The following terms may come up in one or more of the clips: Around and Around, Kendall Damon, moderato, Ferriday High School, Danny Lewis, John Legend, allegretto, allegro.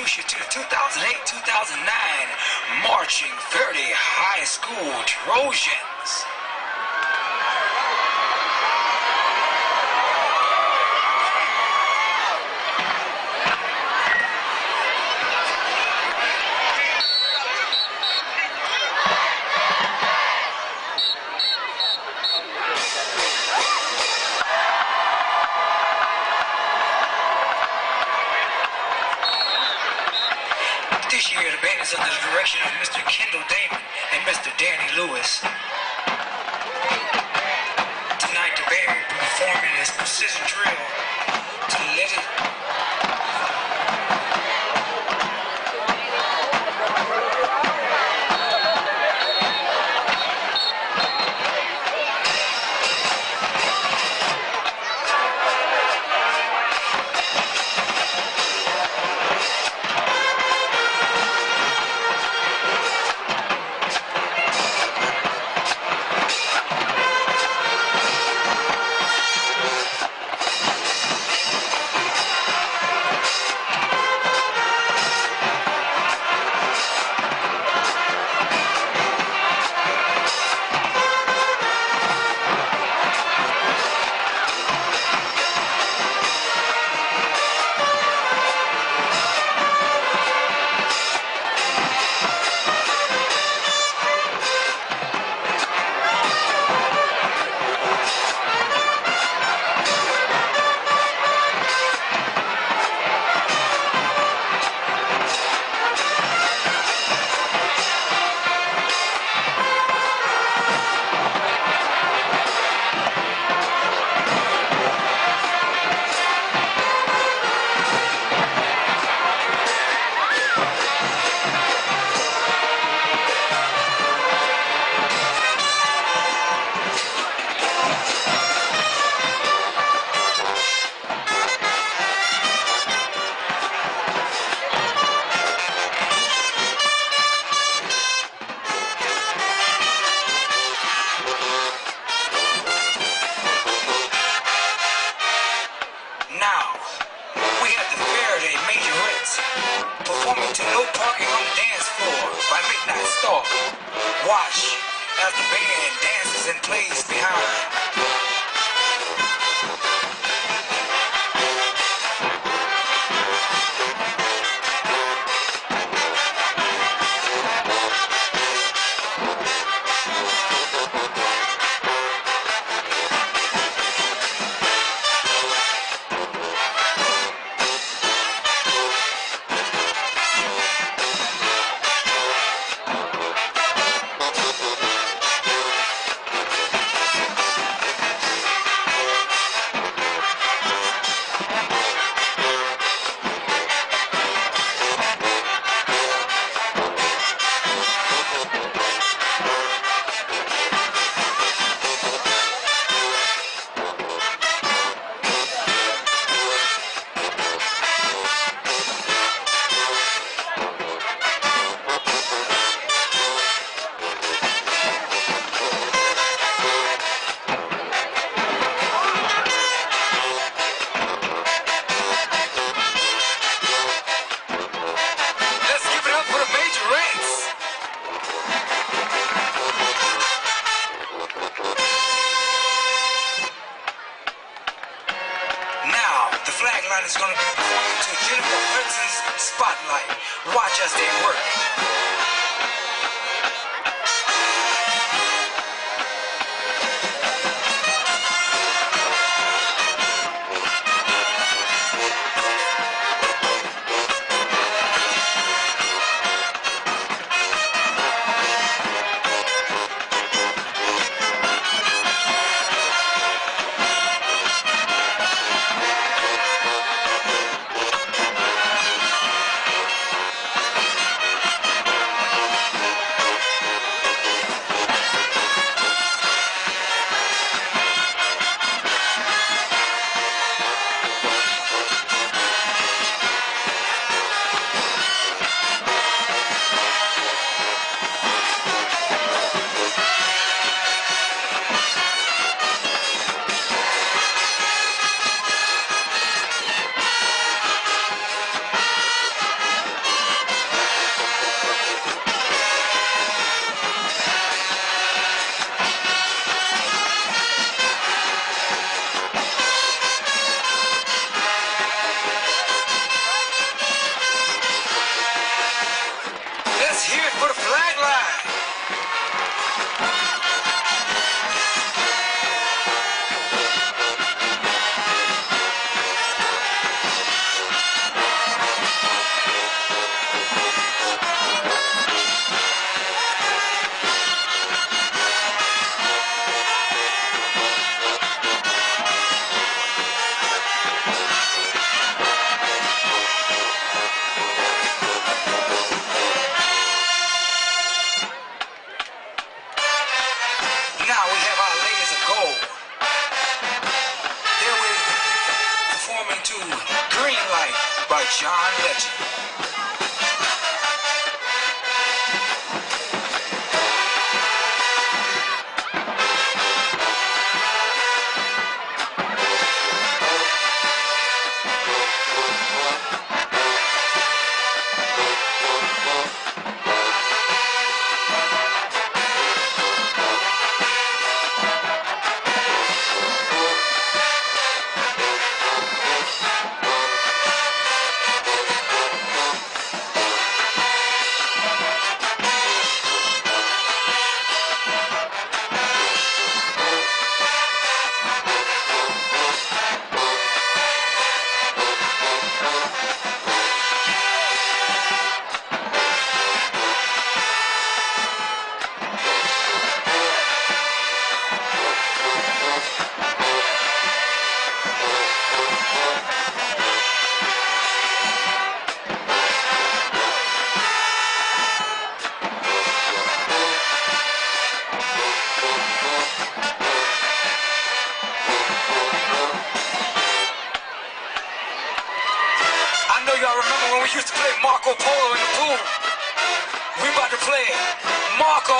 introduce you to the 2008-2009 Marching Ferriday High School Trojans. This year, the band is under the direction of Mr. Kendall Damon and Mr. Danny Lewis. Tonight, the band will be performing this precision drill to let it... Performing to no parking on the dance floor by midnight star. Watch as the band dances and plays behind. Is going to be performing to Jennifer Hudson's Spotlight. Watch as they work. to Green Light by John Legend. Used to play Marco Polo in the pool. We about to play Marco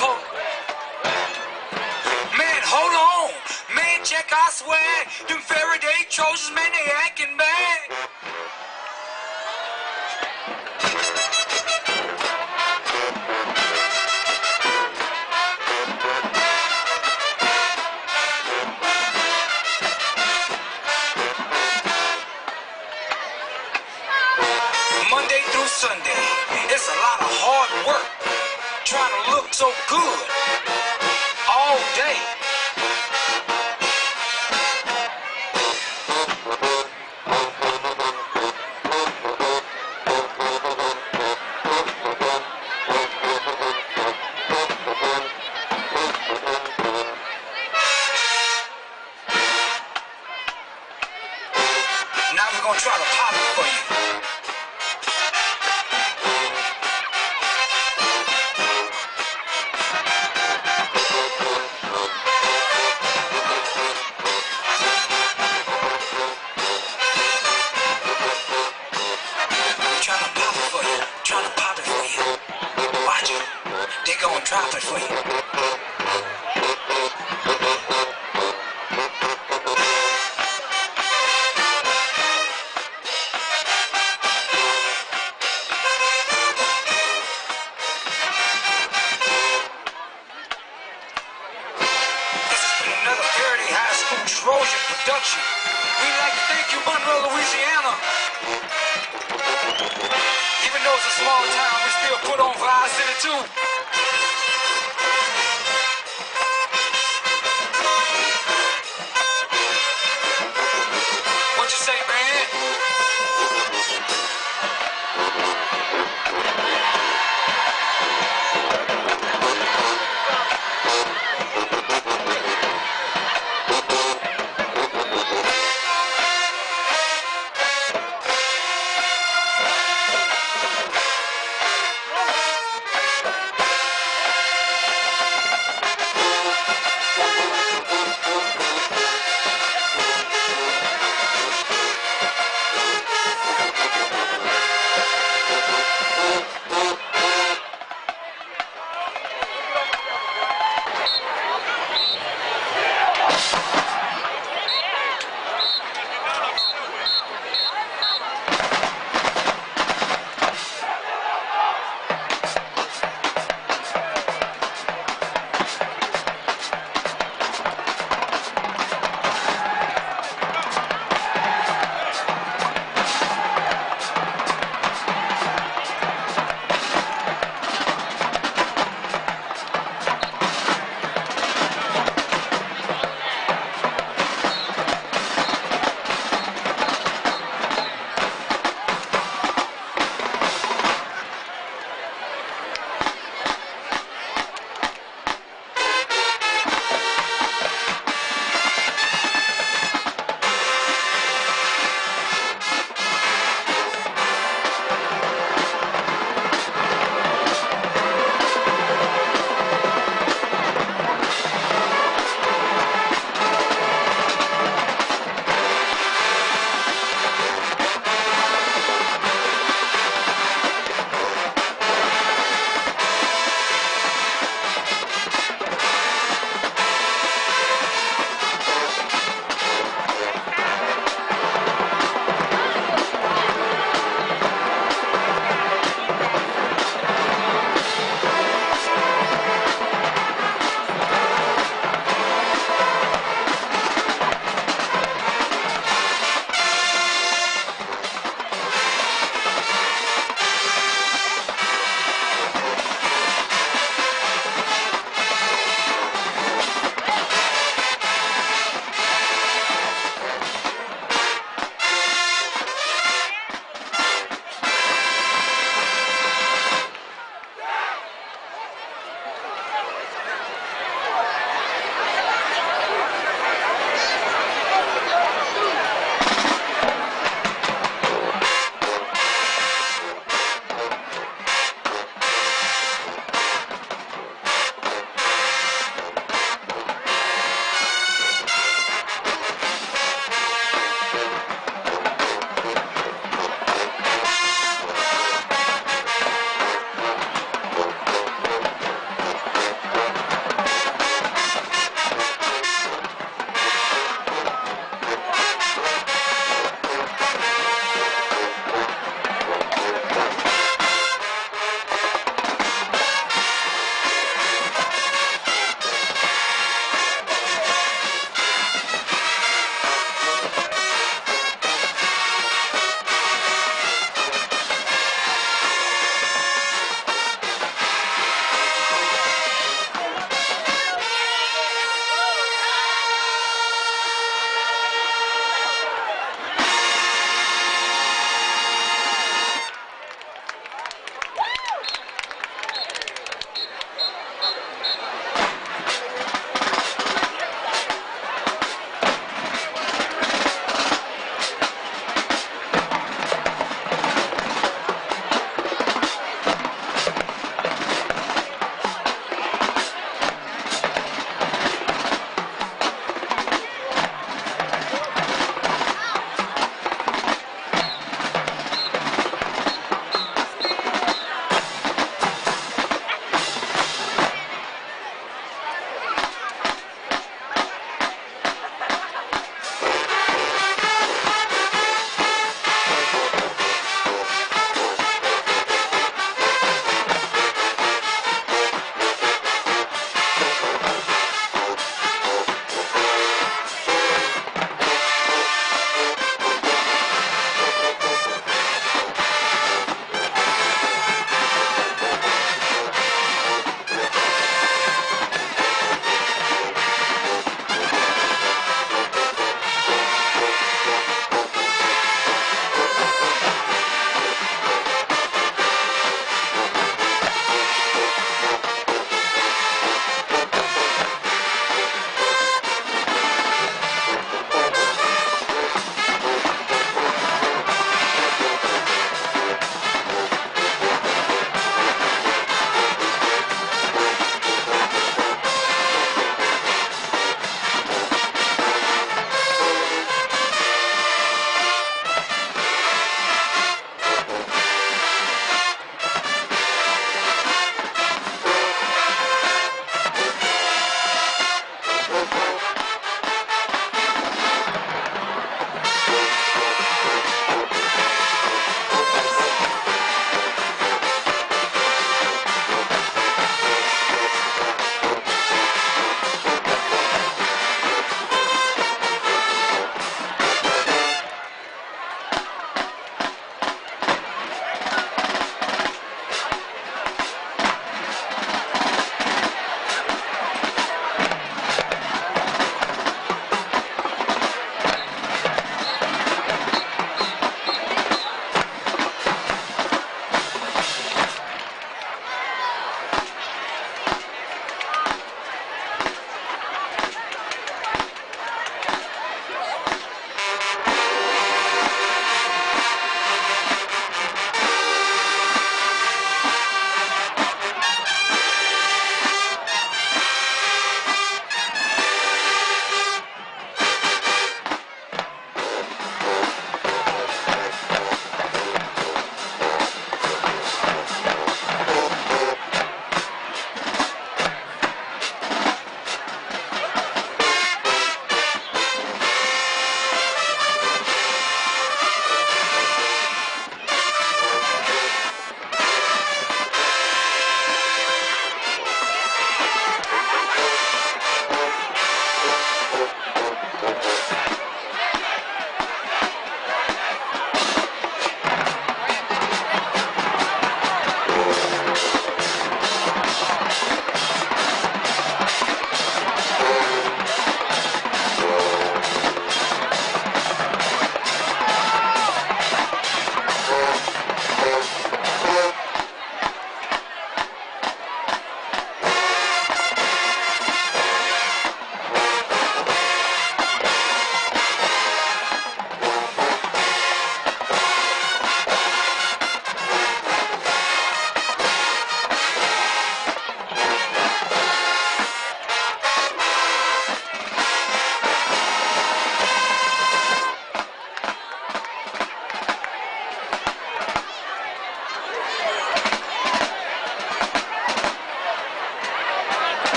Polo. Man, hold on. Man, check our swag. Them Ferriday Trojans, man, they acting bad. Monday through Sunday, it's a lot of hard work trying to look so good all day. Now we're gonna try to pop it for you. They're gonna drop it for you. This has been another Ferriday High School Trojan production. We'd like to thank you, Monroe, Louisiana. Even though it's a small town, we still put on for our city too.